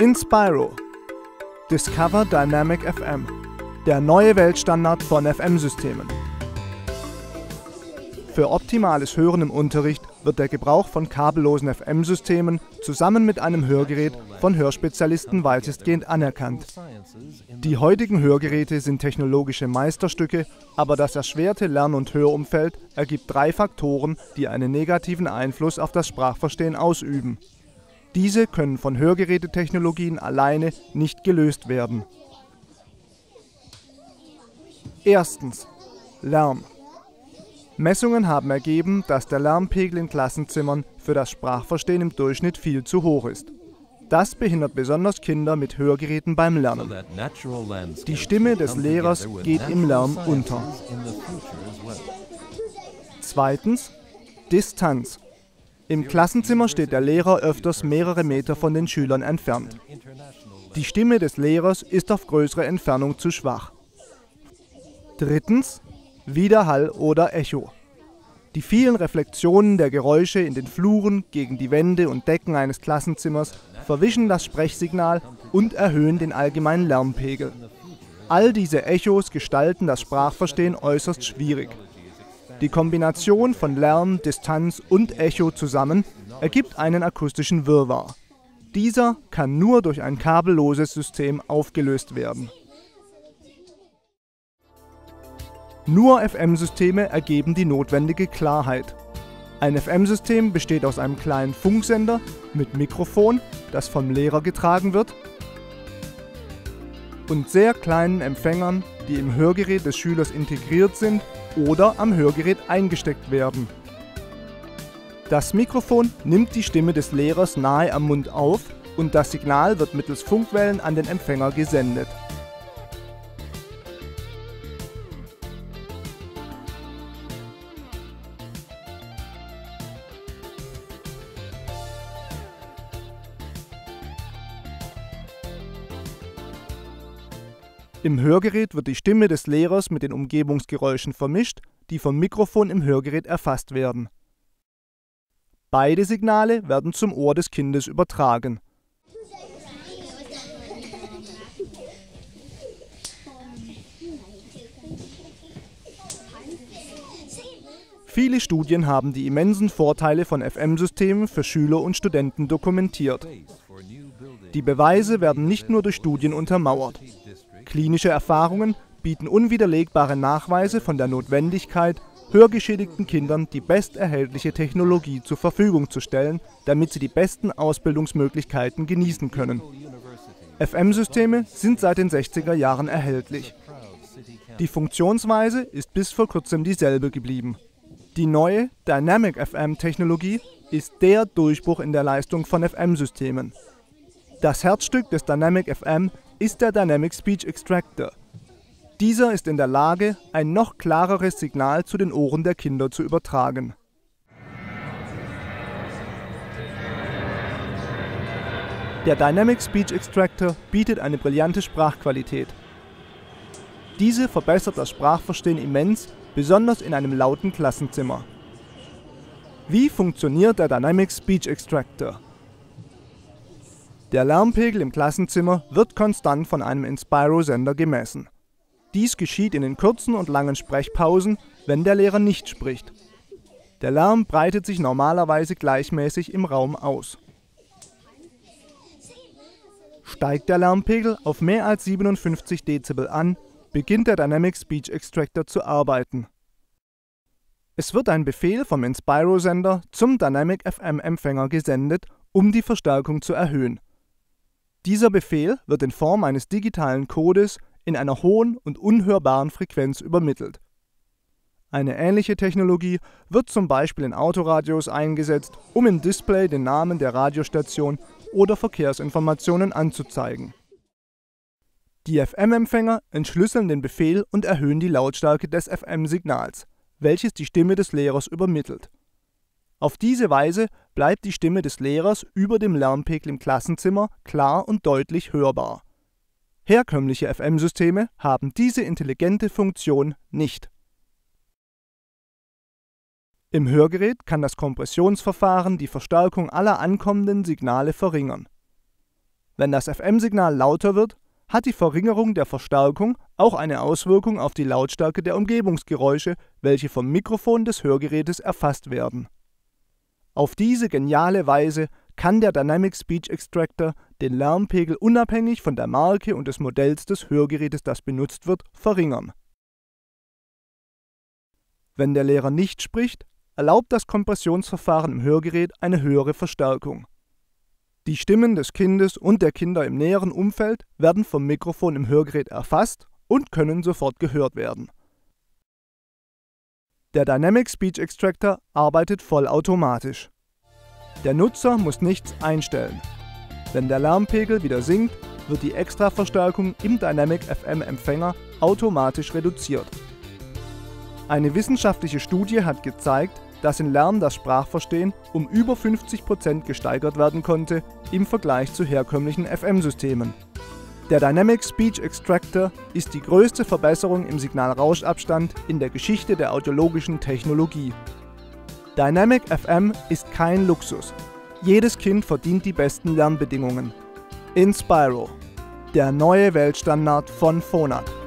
INSPIRO – Discover Dynamic FM, der neue Weltstandard von FM-Systemen. Für optimales Hören im Unterricht wird der Gebrauch von kabellosen FM-Systemen zusammen mit einem Hörgerät von Hörspezialisten weitestgehend anerkannt. Die heutigen Hörgeräte sind technologische Meisterstücke, aber das erschwerte Lern- und Hörumfeld ergibt drei Faktoren, die einen negativen Einfluss auf das Sprachverstehen ausüben. Diese können von Hörgerätetechnologien alleine nicht gelöst werden. Erstens: Lärm. Messungen haben ergeben, dass der Lärmpegel in Klassenzimmern für das Sprachverstehen im Durchschnitt viel zu hoch ist. Das behindert besonders Kinder mit Hörgeräten beim Lernen. Die Stimme des Lehrers geht im Lärm unter. Zweitens: Distanz. Im Klassenzimmer steht der Lehrer öfters mehrere Meter von den Schülern entfernt. Die Stimme des Lehrers ist auf größere Entfernung zu schwach. Drittens: Widerhall oder Echo. Die vielen Reflexionen der Geräusche in den Fluren, gegen die Wände und Decken eines Klassenzimmers verwischen das Sprechsignal und erhöhen den allgemeinen Lärmpegel. All diese Echos gestalten das Sprachverstehen äußerst schwierig. Die Kombination von Lärm, Distanz und Echo zusammen ergibt einen akustischen Wirrwarr. Dieser kann nur durch ein kabelloses System aufgelöst werden. Nur FM-Systeme ergeben die notwendige Klarheit. Ein FM-System besteht aus einem kleinen Funksender mit Mikrofon, das vom Lehrer getragen wird, und sehr kleinen Empfängern, die im Hörgerät des Schülers integriert sind oder am Hörgerät eingesteckt werden. Das Mikrofon nimmt die Stimme des Lehrers nahe am Mund auf und das Signal wird mittels Funkwellen an den Empfänger gesendet. Im Hörgerät wird die Stimme des Lehrers mit den Umgebungsgeräuschen vermischt, die vom Mikrofon im Hörgerät erfasst werden. Beide Signale werden zum Ohr des Kindes übertragen. Viele Studien haben die immensen Vorteile von FM-Systemen für Schüler und Studenten dokumentiert. Die Beweise werden nicht nur durch Studien untermauert. Klinische Erfahrungen bieten unwiderlegbare Nachweise von der Notwendigkeit, hörgeschädigten Kindern die besterhältliche Technologie zur Verfügung zu stellen, damit sie die besten Ausbildungsmöglichkeiten genießen können. FM-Systeme sind seit den 60er Jahren erhältlich. Die Funktionsweise ist bis vor kurzem dieselbe geblieben. Die neue Dynamic FM-Technologie ist der Durchbruch in der Leistung von FM-Systemen. Das Herzstück des Dynamic FM ist der Dynamic Speech Extractor. Dieser ist in der Lage, ein noch klareres Signal zu den Ohren der Kinder zu übertragen. Der Dynamic Speech Extractor bietet eine brillante Sprachqualität. Diese verbessert das Sprachverstehen immens, besonders in einem lauten Klassenzimmer. Wie funktioniert der Dynamic Speech Extractor? Der Lärmpegel im Klassenzimmer wird konstant von einem INSPIRO-Sender gemessen. Dies geschieht in den kurzen und langen Sprechpausen, wenn der Lehrer nicht spricht. Der Lärm breitet sich normalerweise gleichmäßig im Raum aus. Steigt der Lärmpegel auf mehr als 57 Dezibel an, beginnt der Dynamic Speech Extractor zu arbeiten. Es wird ein Befehl vom INSPIRO-Sender zum Dynamic FM-Empfänger gesendet, um die Verstärkung zu erhöhen. Dieser Befehl wird in Form eines digitalen Codes in einer hohen und unhörbaren Frequenz übermittelt. Eine ähnliche Technologie wird zum Beispiel in Autoradios eingesetzt, um im Display den Namen der Radiostation oder Verkehrsinformationen anzuzeigen. Die FM-Empfänger entschlüsseln den Befehl und erhöhen die Lautstärke des FM-Signals, welches die Stimme des Lehrers übermittelt. Auf diese Weise bleibt die Stimme des Lehrers über dem Lärmpegel im Klassenzimmer klar und deutlich hörbar. Herkömmliche FM-Systeme haben diese intelligente Funktion nicht. Im Hörgerät kann das Kompressionsverfahren die Verstärkung aller ankommenden Signale verringern. Wenn das FM-Signal lauter wird, hat die Verringerung der Verstärkung auch eine Auswirkung auf die Lautstärke der Umgebungsgeräusche, welche vom Mikrofon des Hörgerätes erfasst werden. Auf diese geniale Weise kann der Dynamic Speech Extractor den Lärmpegel unabhängig von der Marke und des Modells des Hörgerätes, das benutzt wird, verringern. Wenn der Lehrer nicht spricht, erlaubt das Kompressionsverfahren im Hörgerät eine höhere Verstärkung. Die Stimmen des Kindes und der Kinder im näheren Umfeld werden vom Mikrofon im Hörgerät erfasst und können sofort gehört werden. Der Dynamic Speech Extractor arbeitet vollautomatisch. Der Nutzer muss nichts einstellen. Wenn der Lärmpegel wieder sinkt, wird die Extraverstärkung im Dynamic FM Empfänger automatisch reduziert. Eine wissenschaftliche Studie hat gezeigt, dass in Lärm das Sprachverstehen um über 50% gesteigert werden konnte im Vergleich zu herkömmlichen FM-Systemen. Der Dynamic Speech Extractor ist die größte Verbesserung im Signalrauschabstand in der Geschichte der audiologischen Technologie. Dynamic FM ist kein Luxus. Jedes Kind verdient die besten Lernbedingungen. INSPIRO, der neue Weltstandard von Phonak.